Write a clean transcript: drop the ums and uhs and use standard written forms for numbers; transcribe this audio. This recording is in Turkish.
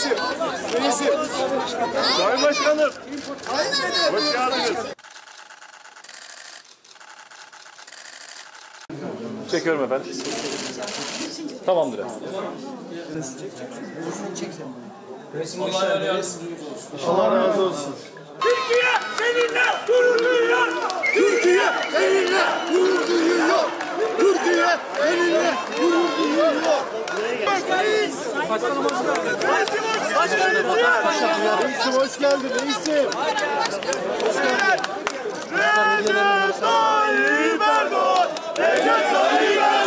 Reisim, reisim. Sayın Başkanım, hoş geldiniz. Çekiyorum efendim. Tamamdır. Allah razı olsun. Türkiye seninle gurur duyuyor. Türkiye seninle gurur duyuyor. Türkiye seninle gurur duyuyor. Başkanım, başkanım hoş geldin. Başkanım hoş geldin. Reisim hoş geldin. Reisim. Hoş geldin. Recep Tayyip Erdoğan. Recep Tayyip Erdoğan.